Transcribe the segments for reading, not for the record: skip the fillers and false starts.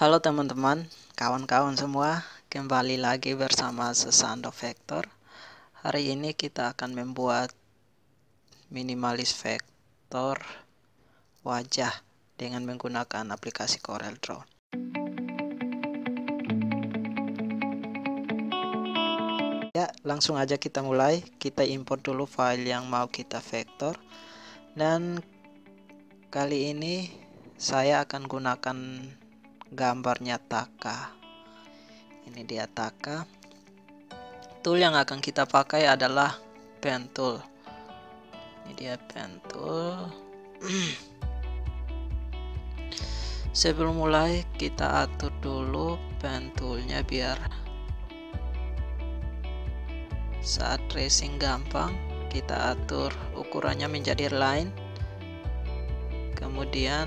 Halo teman-teman, kawan-kawan semua, kembali lagi bersama Sesando Vektor. Hari ini kita akan membuat minimalis vektor wajah dengan menggunakan aplikasi Corel Draw. Ya, langsung aja kita mulai. Kita import dulu file yang mau kita vektor. Dan kali ini saya akan gunakan gambarnya Taka. Ini dia Taka. Tool yang akan kita pakai adalah pen tool. Ini dia pen tool. Sebelum mulai kita atur dulu pen toolnya biar saat tracing gampang. Kita atur ukurannya menjadi line, kemudian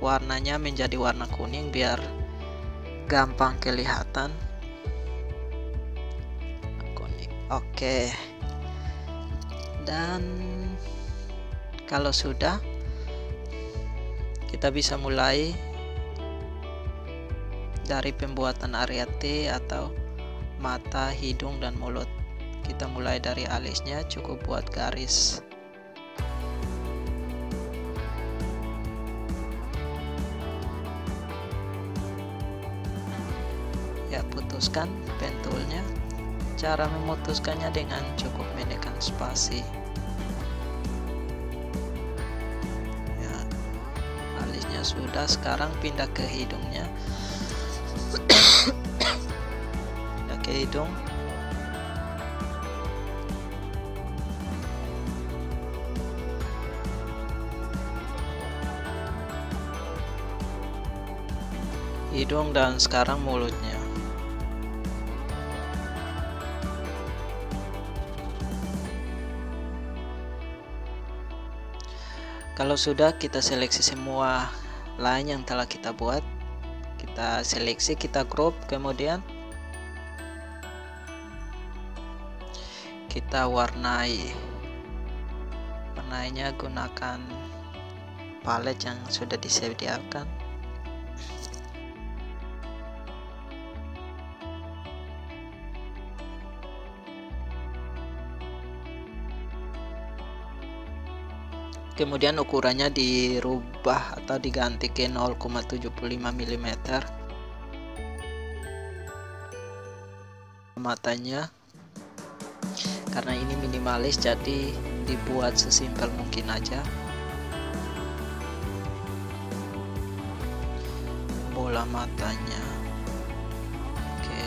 warnanya menjadi warna kuning biar gampang kelihatan. Oke. Dan kalau sudah, kita bisa mulai dari pembuatan area T atau mata, hidung, dan mulut. Kita mulai dari alisnya, cukup buat garis. Ya, putuskan pen toolnya. Cara memutuskannya dengan cukup menekan spasi. Ya, alisnya sudah, sekarang pindah ke hidungnya. Pindah ke hidung. Hidung, dan sekarang mulutnya. Kalau sudah, kita seleksi semua line yang telah kita buat. Kita seleksi, kita crop, kemudian kita warnai. Warnanya gunakan palet yang sudah disediakan. Kemudian ukurannya dirubah atau diganti ke 0,75 mm. Matanya, karena ini minimalis jadi dibuat sesimpel mungkin aja. Bola matanya. Oke.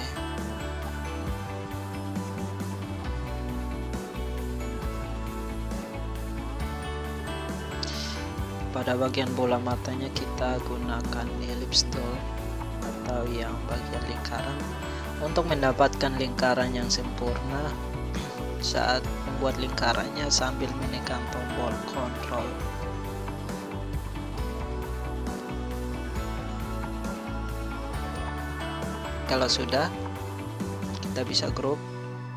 Pada bagian bola matanya kita gunakan ellipse tool atau yang bagian lingkaran. Untuk mendapatkan lingkaran yang sempurna, saat membuat lingkarannya sambil menekan tombol Ctrl. Kalau sudah, kita bisa group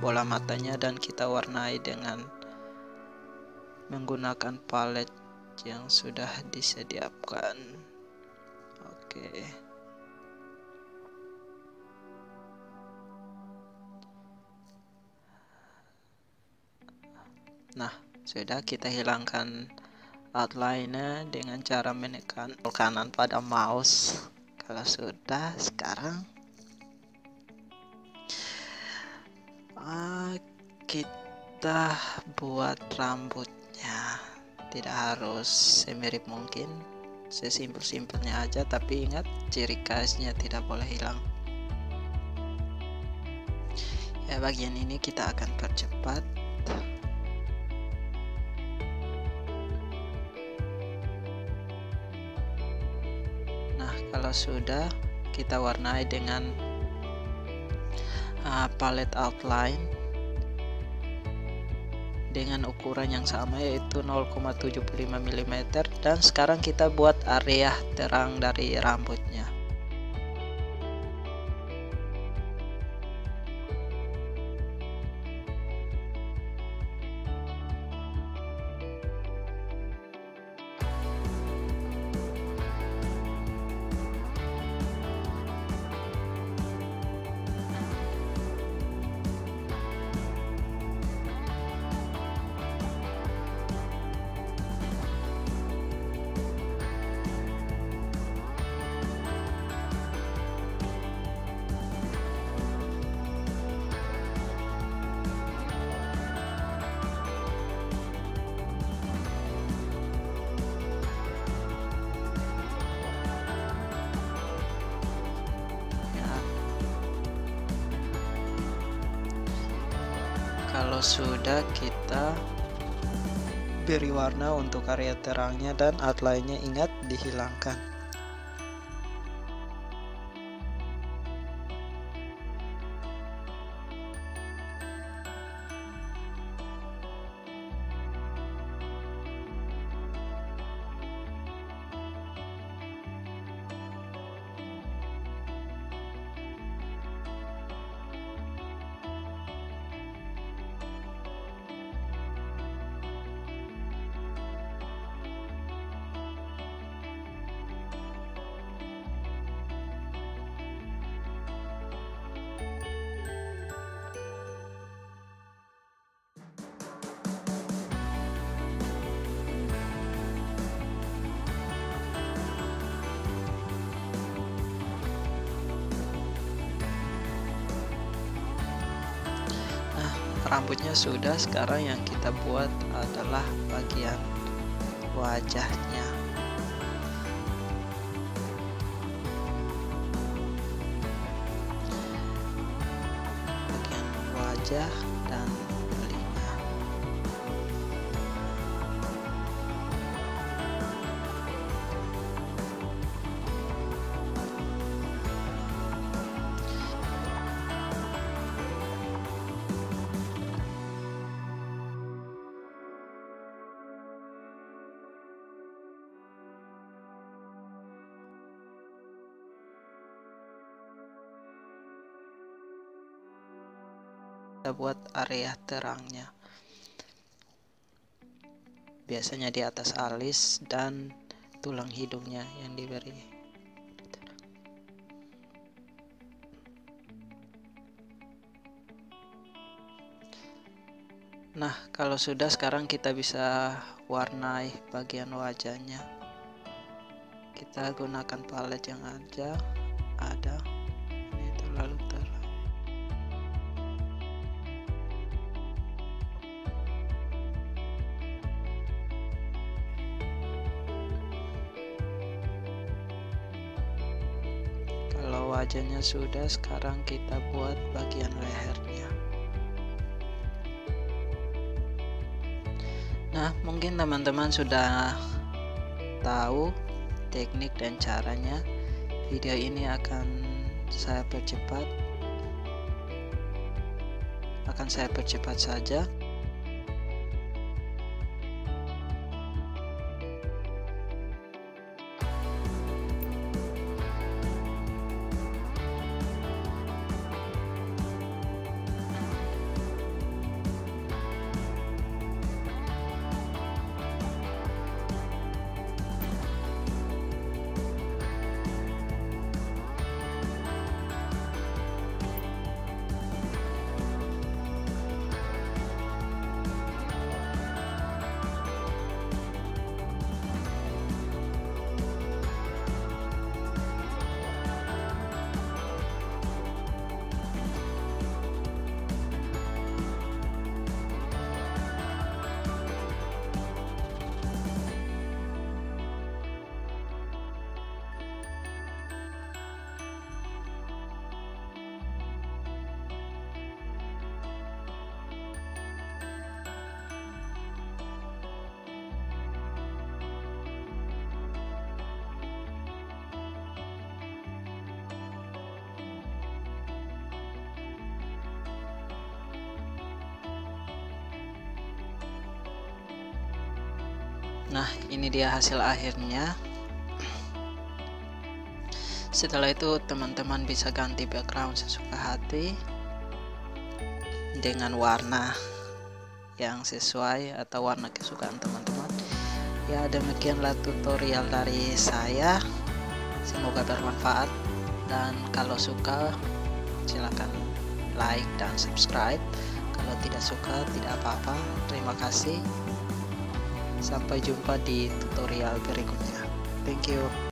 bola matanya dan kita warnai dengan menggunakan palet yang sudah disediakan. Oke. Nah, sudah, kita hilangkan outline-nya dengan cara menekan kanan pada mouse. Kalau sudah, sekarang kita buat rambutnya. Tidak harus semirip mungkin, sesimpel-simpelnya aja, tapi ingat ciri khasnya tidak boleh hilang. Ya, bagian ini kita akan percepat. Nah, kalau sudah, kita warnai dengan palet outline dengan ukuran yang sama, yaitu 0,75 mm, dan sekarang kita buat area terang dari rambutnya. Kalau sudah, kita beri warna untuk area terangnya dan outline-nya ingat dihilangkan. Rambutnya sudah. Sekarang yang kita buat adalah bagian wajahnya. Bagian wajah dan telinga. Buat area terangnya, biasanya di atas alis dan tulang hidungnya yang diberi. Nah, kalau sudah, sekarang kita bisa warnai bagian wajahnya. Kita gunakan palet yang ada. Ini terlalu terang. Wajahnya sudah, sekarang kita buat bagian lehernya. Nah, mungkin teman-teman sudah tahu teknik dan caranya. Video ini akan saya percepat saja. Nah, ini dia hasil akhirnya. Setelah itu teman-teman bisa ganti background sesuka hati dengan warna yang sesuai atau warna kesukaan teman-teman. Ya, demikianlah tutorial dari saya. Semoga bermanfaat, dan kalau suka silakan like dan subscribe. Kalau tidak suka tidak apa-apa. Terima kasih. Sampai jumpa di tutorial berikutnya. Thank you.